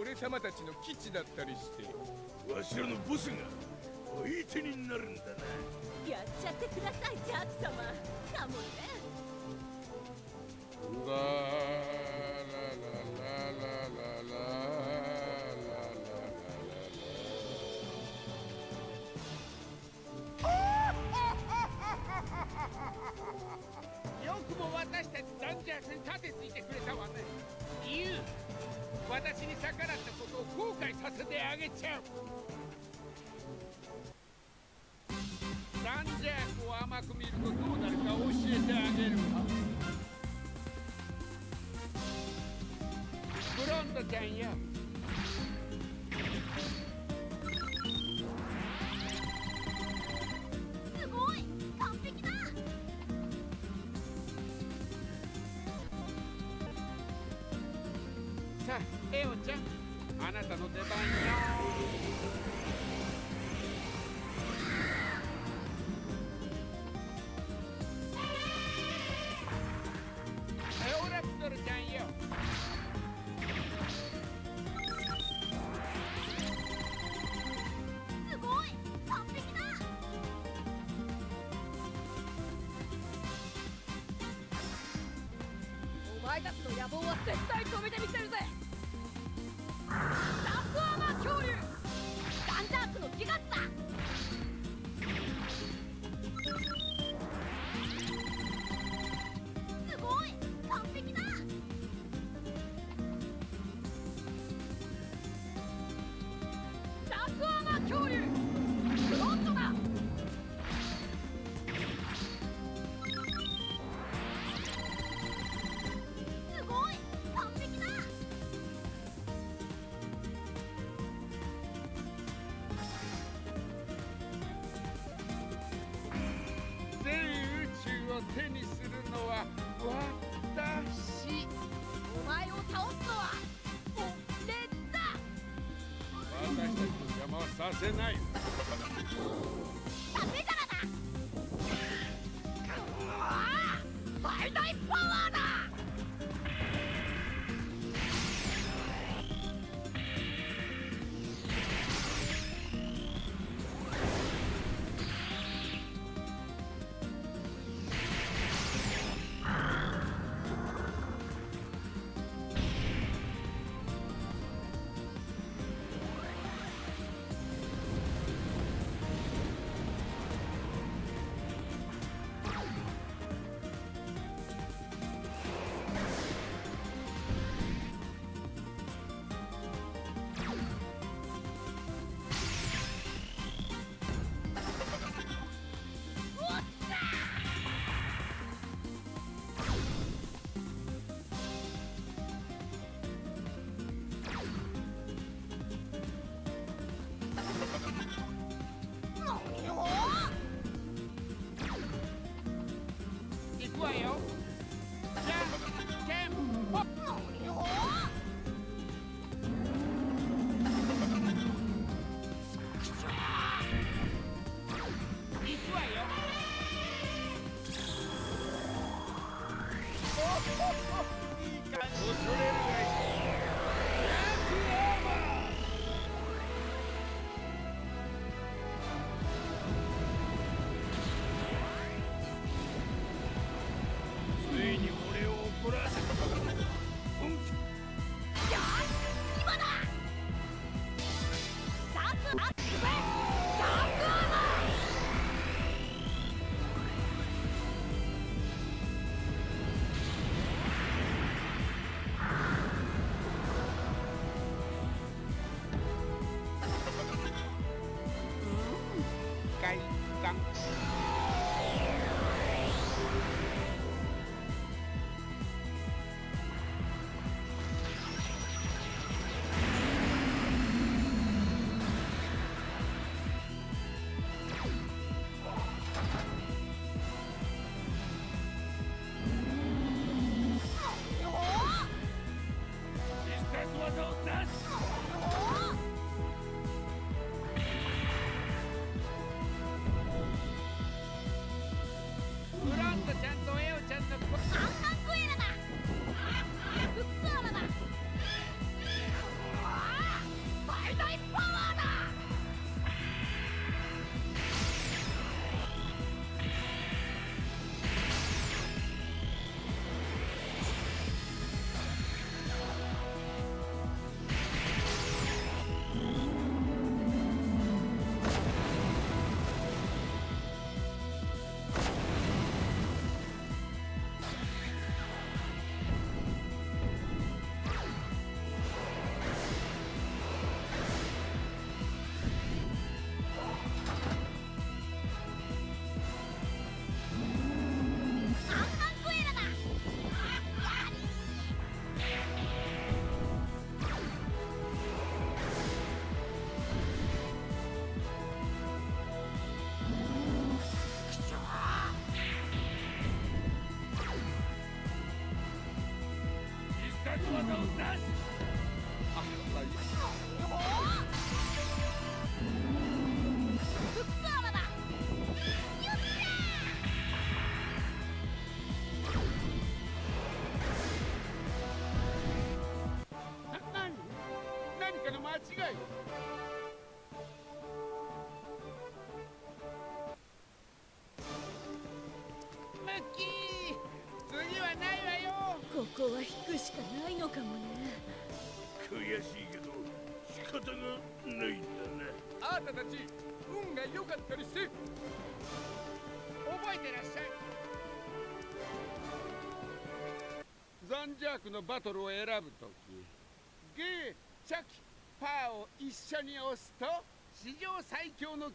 俺様たちの基地だったりして、わしらのボスが相手になるんだな。やっちゃってくださいジャック様。カモンね。うわーラララララララ。 よくも私たちダンジャースに盾ついてくれたわね。ユウ、私に逆らったことを後悔させてあげちゃう。ダンジャースを甘く見るとどうなるか教えてあげるわ。ブロンドちゃんよ。すごい、完璧だ。 さあ、エオちゃん、あなたの出番よ。エオラプトルちゃんよ。すごい、完璧だ。お前たちの野望は絶対止めてみせるぜ。 出ないよ。ここは引くしかないのかもね。悔しいけど仕方がないんだな。あなたたち運が良かったりして覚えてらっしゃい。残弱のバトルを選ぶとき、ゲーチャキパーを一緒に押すと史上最強の